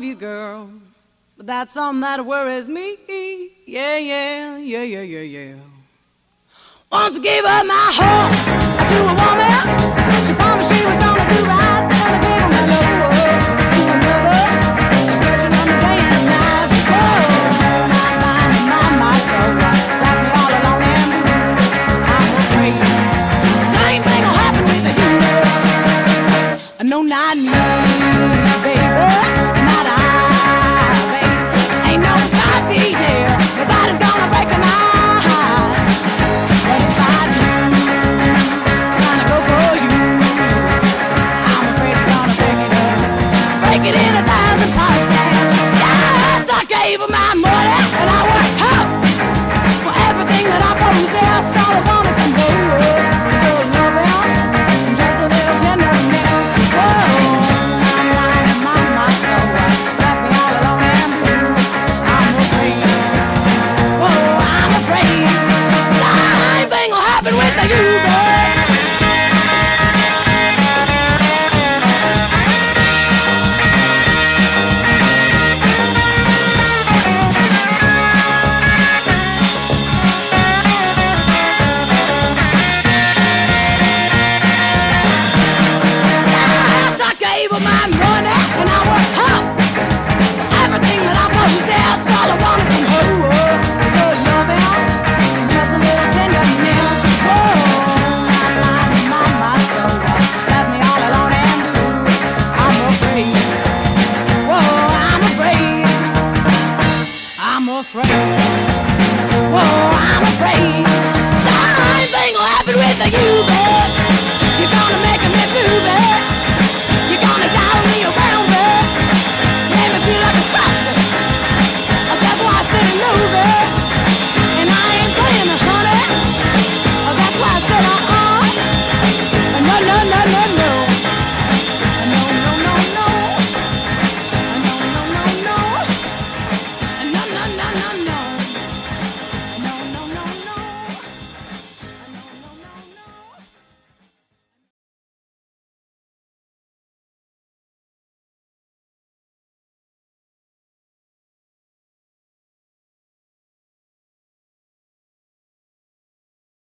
love you, girl, but that's something that worries me. Yeah, yeah, yeah, yeah, yeah, yeah. Once I gave up my heart to a woman, she promised she was gonna do right.